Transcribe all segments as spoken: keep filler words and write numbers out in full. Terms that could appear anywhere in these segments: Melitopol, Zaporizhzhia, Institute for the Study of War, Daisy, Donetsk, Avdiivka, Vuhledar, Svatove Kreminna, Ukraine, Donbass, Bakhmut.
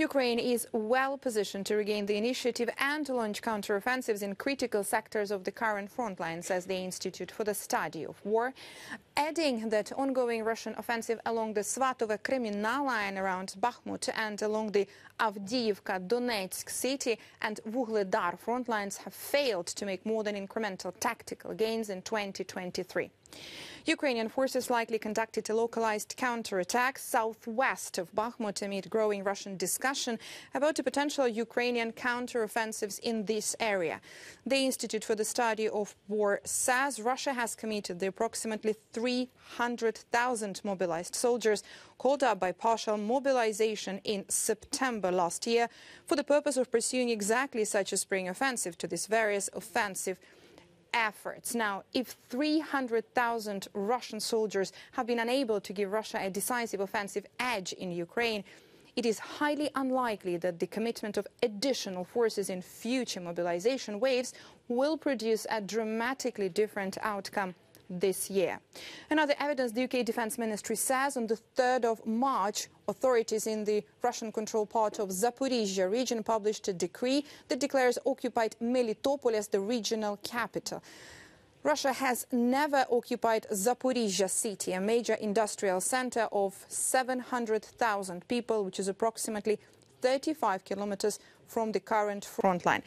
Ukraine is well positioned to regain the initiative and to launch counteroffensives in critical sectors of the current front line, says the Institute for the Study of War, adding that ongoing Russian offensive along the Svatove Kreminna line around Bakhmut and along the Avdiivka, Donetsk city and Vuhledar front lines have failed to make more than incremental tactical gains in twenty twenty-three. Ukrainian forces likely conducted a localized counterattack southwest of Bakhmut amid growing Russian discussion about the potential Ukrainian counteroffensives in this area. The Institute for the Study of War says Russia has committed the approximately three hundred thousand mobilized soldiers called up by partial mobilization in September last year for the purpose of pursuing exactly such a spring offensive to these various offensive efforts. Now, if three hundred thousand Russian soldiers have been unable to give Russia a decisive offensive edge in Ukraine, it is highly unlikely that the commitment of additional forces in future mobilization waves will produce a dramatically different outcome this year. Another evidence, the U K Defence Ministry says on the third of March, authorities in the Russian-controlled part of Zaporizhzhia region published a decree that declares occupied Melitopol as the regional capital. Russia has never occupied Zaporizhzhia city, a major industrial center of seven hundred thousand people, which is approximately thirty-five kilometers from the current front line.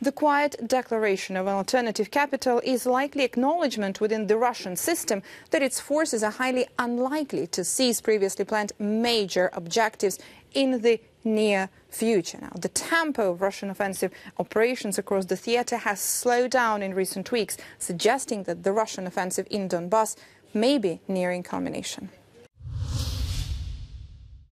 The quiet declaration of an alternative capital is likely acknowledgement within the Russian system that its forces are highly unlikely to seize previously planned major objectives in the near future. Now, the tempo of Russian offensive operations across the theater has slowed down in recent weeks, suggesting that the Russian offensive in Donbass may be nearing culmination.